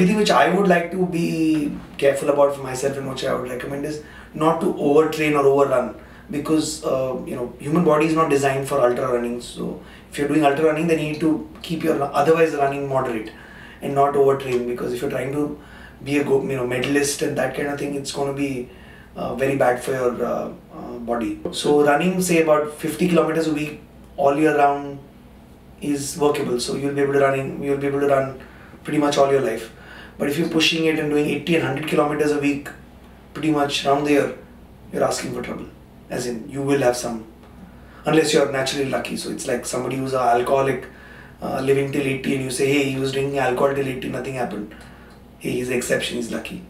only thing which I would like to be careful about for myself and which I would recommend is not to overtrain or overrun, because human body is not designed for ultra running. So if you're doing ultra running, then you need to keep your otherwise running moderate and not overtrain, because if you're trying to be a medalist and that kind of thing, it's going to be very bad for your body. So running, say, about 50 kilometers a week all year round is workable. So you'll be able to run pretty much all your life. But if you're pushing it and doing 80 and 100 kilometers a week pretty much round the year, you're asking for trouble. As in, you will have some, unless you're naturally lucky. So it's like somebody who's an alcoholic living till 80, and you say, hey, he was drinking alcohol till 80, nothing happened. Hey, he's an exception, he's lucky.